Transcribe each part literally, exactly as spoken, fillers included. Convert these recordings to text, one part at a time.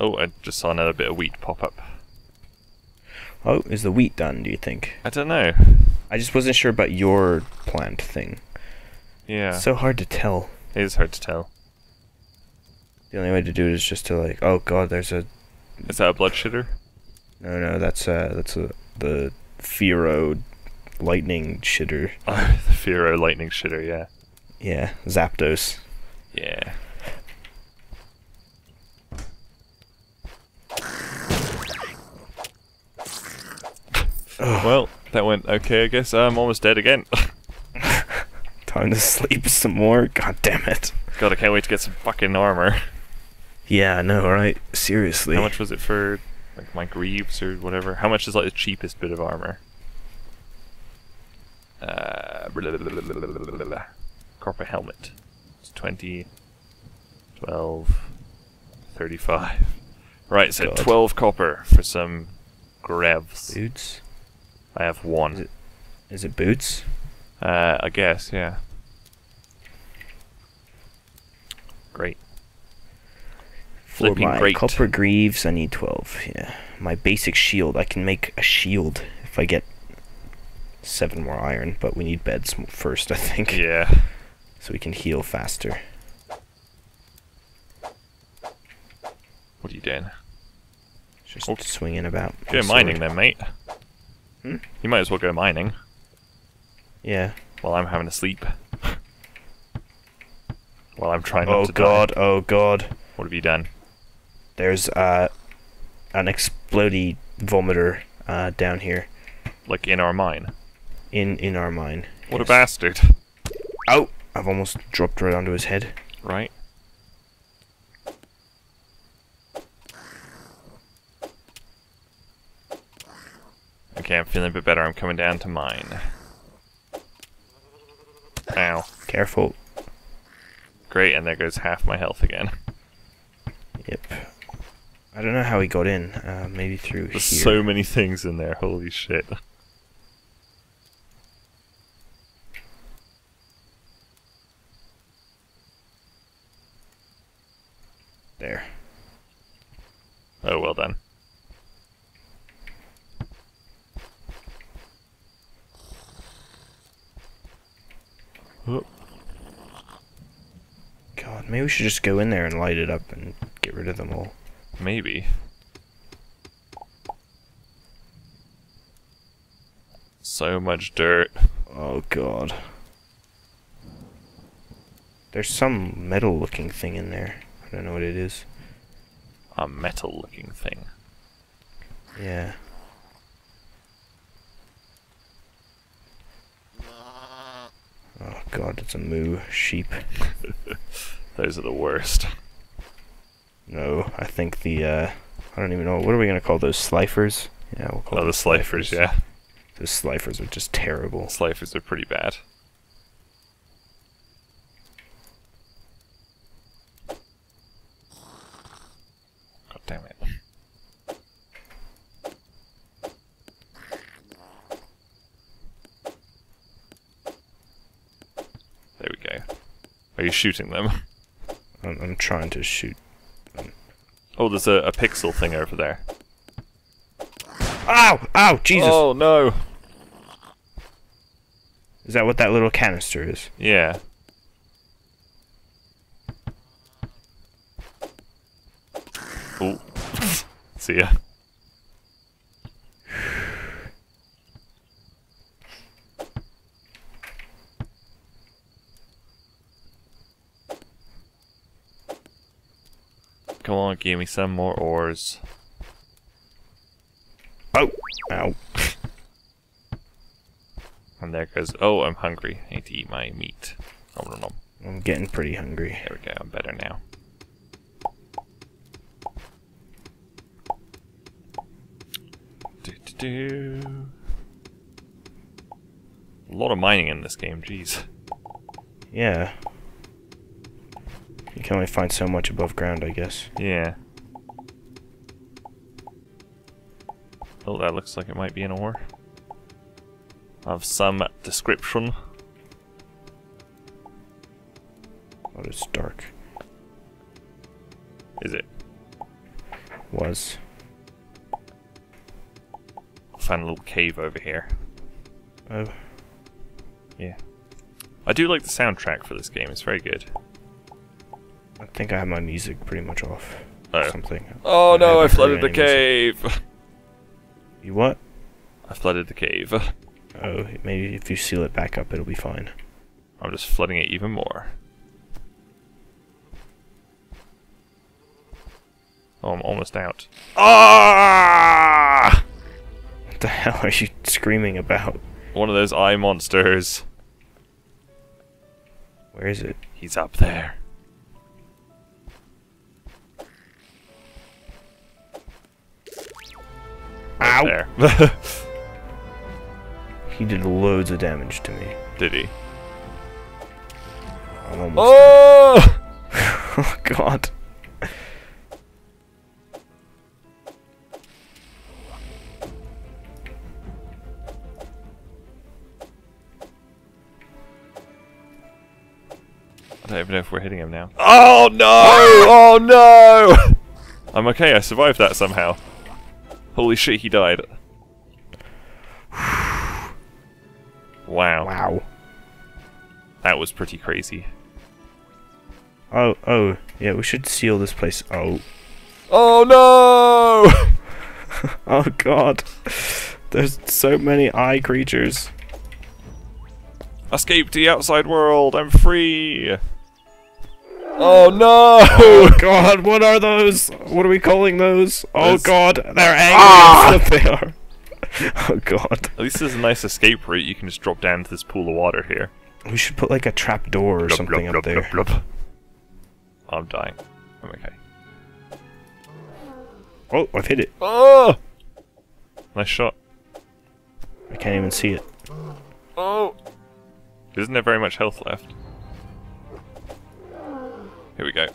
Oh, I just saw another bit of wheat pop up. Oh, is the wheat done, do you think? I don't know. I just wasn't sure about your plant thing. Yeah. It's so hard to tell. It is hard to tell. The only way to do it is just to like, oh god, there's a... Is that a blood shitter? No, no, that's uh, that's a, the Fearow lightning shitter. Oh, the Fearow lightning shitter, yeah. Yeah, Zapdos. Yeah. Well, that went okay, I guess. I'm almost dead again. Time to sleep some more. God damn it. God, I can't wait to get some fucking armor. Yeah, I know, right? Seriously. How much was it for, like, my greaves or whatever? How much is, like, the cheapest bit of armor? Uh, blah, blah, blah, blah, blah, blah, blah. Copper helmet. It's twenty, twelve, thirty-five. Right, so God. twelve copper for some grevs. Boots? I have one. Is it, is it boots? Uh, I guess, yeah. Great. Flipping for my great. Copper greaves, I need twelve, yeah. My basic shield, I can make a shield if I get seven more iron, but we need beds first, I think. Yeah. So we can heal faster. What are you doing? Just oh. swinging about. Go mining sword. then, mate. Hmm? You might as well go mining. Yeah. While I'm having a sleep. While I'm trying not oh to god, die. Oh god, oh god. What have you done? There's uh, an explodey vomiter uh, down here. Like in our mine? In in our mine. What yes. a bastard. Oh! I've almost dropped right onto his head. Right. Okay, I'm feeling a bit better. I'm coming down to mine. Ow. Careful. Great, and there goes half my health again. Yep. I don't know how he got in. Uh, maybe through There's here. There's so many things in there. Holy shit. There. Oh, well done. God, maybe we should just go in there and light it up and get rid of them all. Maybe. So much dirt. Oh god. There's some metal looking thing in there. I don't know what it is. A metal looking thing. Yeah. Oh god, it's a moo sheep. Those are the worst. No, I think the, uh, I don't even know, what are we going to call those, slifers? Yeah, we'll call oh, them the slifers, slifers, yeah. Those slifers are just terrible. Slifers are pretty bad. God damn it. There we go. Are you shooting them? I'm, I'm trying to shoot. Oh, there's a, a pixel thing over there. Ow! Ow! Jesus! Oh, no! Is that what that little canister is? Yeah. Oh. See ya. Come on, give me some more ores. Oh! Ow. And there goes... Oh, I'm hungry. I need to eat my meat. Nom, nom, nom. I'm getting pretty hungry. There we go, I'm better now. Do, do, do. A lot of mining in this game, jeez. Yeah. You can only find so much above ground, I guess. Yeah. Oh, that looks like it might be an ore. Of some description. Oh, it's dark. Is it? was. I found a little cave over here. Oh. Yeah. I do like the soundtrack for this game, it's very good. I think I have my music pretty much off. Oh. Something. Oh I no, I flooded the cave! Music. You what? I flooded the cave. Oh, maybe if you seal it back up, it'll be fine. I'm just flooding it even more. Oh, I'm almost out. Ah! What the hell are you screaming about? One of those eye monsters. Where is it? He's up there. Ow! There. He did loads of damage to me. Did he? I'm almost oh! Oh God. I don't even know if we're hitting him now. Oh no! Oh no! I'm okay, I survived that somehow. Holy shit, he died. Wow. Wow. That was pretty crazy. Oh, oh, yeah, we should seal this place. Oh. Oh no! Oh God. There's so many eye creatures. Escape to the outside world, I'm free! Oh no! Oh God, what are those? What are we calling those? Oh There's... God, they're angry. Ah! That's what they are. Oh God. At least there's a nice escape route. You can just drop down to this pool of water here. We should put like a trap door or blub, something blub, up blub, there. Blub, blub. I'm dying. I'm okay. Oh, I've hit it. Oh! Nice shot. I can't even see it. Oh! Isn't there very much health left? Here we go.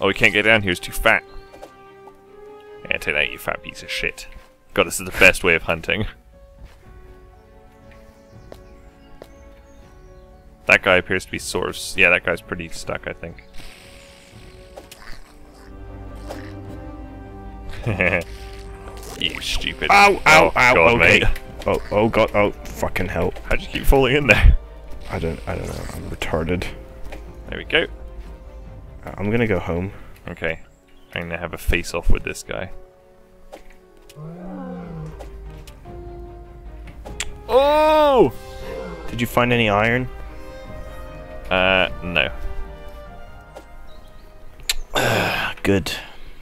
Oh, we can't get down here, it's too fat. Yeah, take that, you fat piece of shit. God, this is the best way of hunting. That guy appears to be sort of... Yeah, that guy's pretty stuck, I think. You stupid... Ow, ow, oh, ow, God, okay. Mate. Oh, oh God, oh, fucking hell. How'd you keep falling in there? I don't, I don't know, I'm retarded. There we go. Uh, I'm gonna go home. Okay. I'm gonna have a face-off with this guy. Oh! Did you find any iron? Uh, no. Good.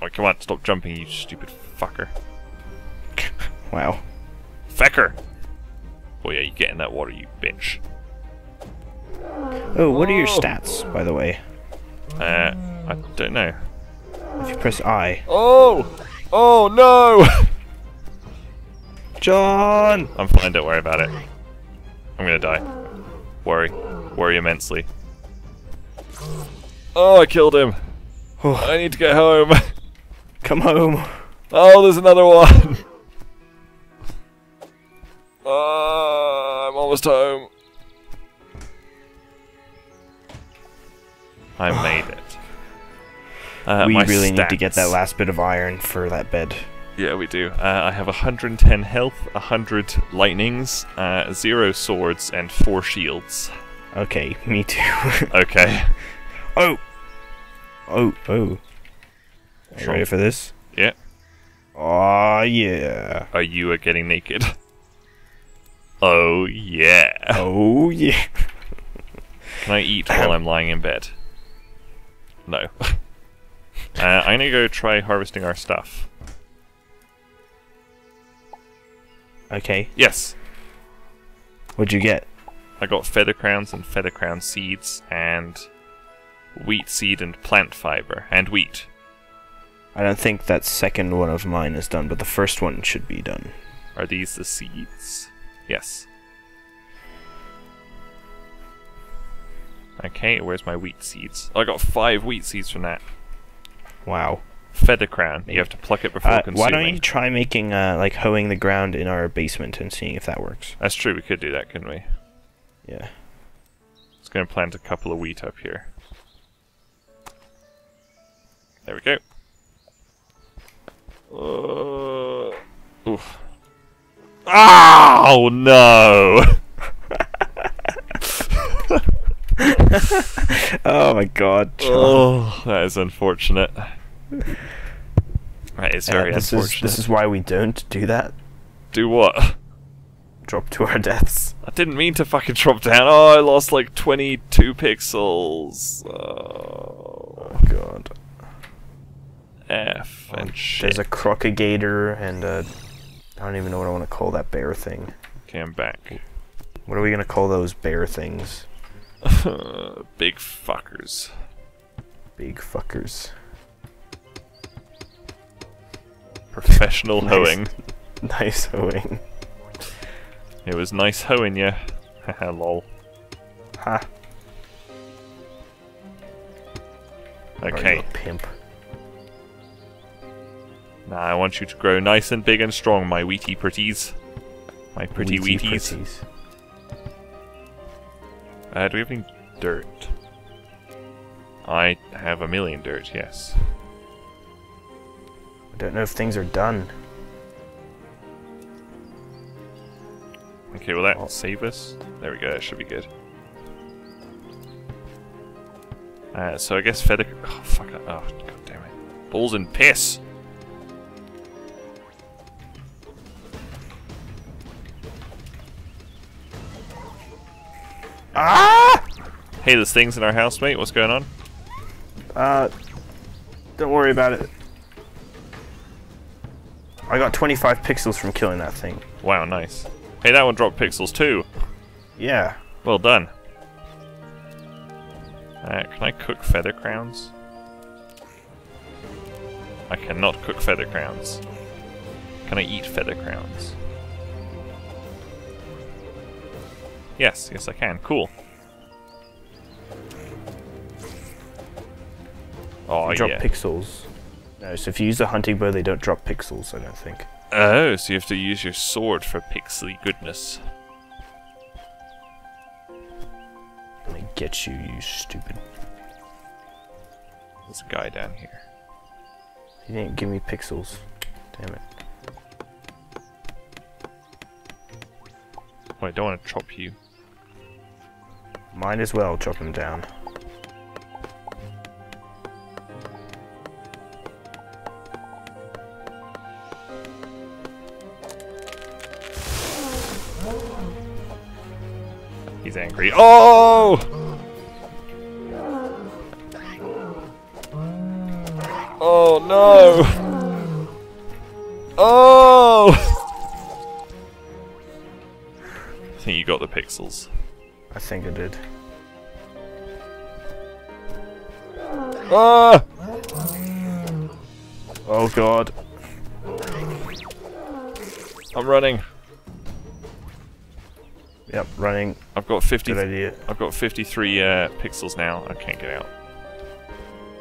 Oh, come on, stop jumping, you stupid fucker. Wow. Fecker! Oh yeah, you get in that water, you bitch. Oh, what are your stats, by the way? Uh, I don't know. If you press I. Oh! Oh no! John! I'm fine, don't worry about it. I'm gonna die. Worry. Worry immensely. Oh, I killed him! I need to get home! Come home! Oh, there's another one! Oh, I'm almost home. I made it. Uh, we really stats. need to get that last bit of iron for that bed. Yeah, we do. Uh, I have one hundred ten health, one hundred lightnings, uh, zero swords, and four shields. Okay, me too. Okay. Oh! Oh, oh. Are you sure. ready for this? Yeah. Aw, yeah. Oh, you are getting naked. Oh, yeah. Oh, yeah. Can I eat while I'm lying in bed? No. uh, I'm gonna go try harvesting our stuff. Okay. Yes. What'd you get? I got feather crowns and feather crown seeds and wheat seed and plant fiber and wheat. I don't think that second one of mine is done, but the first one should be done. Are these the seeds? Yes. Okay, where's my wheat seeds? Oh, I got five wheat seeds from that. Wow. Feather crown. You have to pluck it before uh, consuming. Why don't you try making, uh, like, hoeing the ground in our basement and seeing if that works? That's true, we could do that, couldn't we? Yeah. It's going to plant a couple of wheat up here. There we go. Oh no! Oh my god, John. Oh, that is unfortunate. That is very uh, this unfortunate. Is, this is why we don't do that. Do what? Drop to our deaths. I didn't mean to fucking drop down. Oh, I lost like twenty-two pixels. Oh, oh god. F and oh, shit. There's a crocagator and a... I don't even know what I want to call that bear thing. Okay, I'm back. What are we going to call those bear things? Big fuckers. Big fuckers. Professional nice, hoeing. Nice hoeing. It was nice hoeing ya. Haha, lol. Ha. Okay. Oh, pimp. Nah, I want you to grow nice and big and strong, my wheaty pretties. My pretty Wheaty Wheaties. Pretties. Uh, do we have any dirt? I have a million dirt, yes. I don't know if things are done. Okay, will that oh. save us? There we go, that should be good. Uh, so I guess feather... Oh, fuck it. Oh, god damn it. Balls and piss! Ah! Hey, there's things in our house, mate. What's going on? Uh, don't worry about it. I got twenty-five pixels from killing that thing. Wow, nice. Hey, that one dropped pixels too. Yeah. Well done. Uh, can I cook feather crowns? I cannot cook feather crowns. Can I eat feather crowns? Yes, yes I can. Cool. Oh, drop yeah. Drop pixels. No, so if you use the hunting bow, they don't drop pixels, I don't think. Oh, so you have to use your sword for pixely goodness. Let me get you, you stupid. There's a guy down here. He didn't give me pixels. Damn it. Well, I don't want to chop you. Might as well chop him down. He's angry. Oh! Oh no! Oh! I think you got the pixels. I think I did. Ah! Oh god. I'm running. Yep, running. I've got fifty. Good idea. I've got fifty-three uh, pixels now. I can't get out.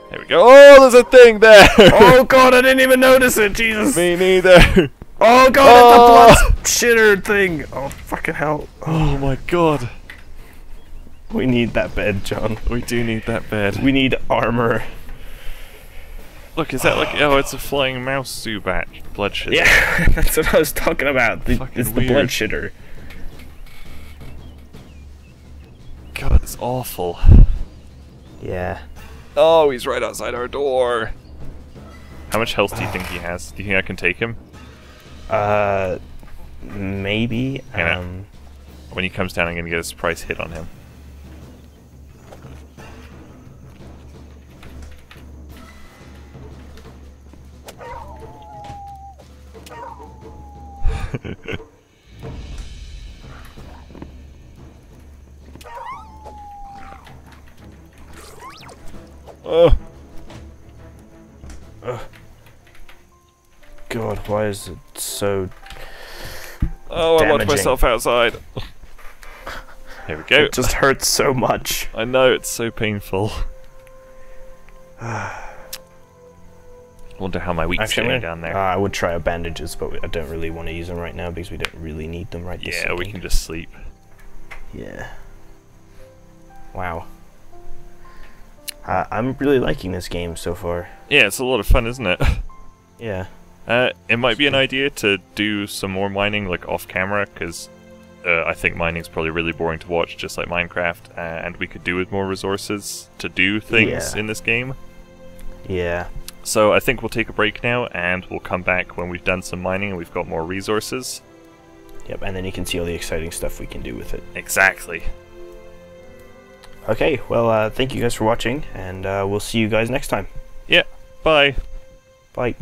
There we go. Oh, there's a thing there. Oh god, I didn't even notice it. Jesus. Me neither. Oh god, oh. It's a blood shitter thing. Oh fucking hell. Oh my god. We need that bed, John. We do need that bed. We need armor. Look, is that like... Oh, it's a flying mouse Zubat blood shitter. Yeah, that's what I was talking about. The, it's weird. The blood shitter. God, it's awful. Yeah. Oh, he's right outside our door. How much health do you think he has? Do you think I can take him? Uh, maybe. Um, when he comes down, I'm going to get a surprise hit on him. Oh. Oh. God, why is it so Oh, damaging? I locked myself outside. Here we go. It just hurts so much. I know, it's so painful. I wonder how my week's going down there. Uh, I would try our bandages, but I don't really want to use them right now because we don't really need them right this second. Yeah, we can just sleep. Yeah. Wow. Uh, I'm really liking this game so far. Yeah, it's a lot of fun, isn't it? Yeah. Uh, it might be an idea to do some more mining, like, off-camera, because uh, I think mining's probably really boring to watch, just like Minecraft, uh, and we could do with more resources to do things yeah. in this game. Yeah. So I think we'll take a break now, and we'll come back when we've done some mining and we've got more resources. Yep, and then you can see all the exciting stuff we can do with it. Exactly. Okay, well, uh, thank you guys for watching, and uh, we'll see you guys next time. Yeah, bye. Bye.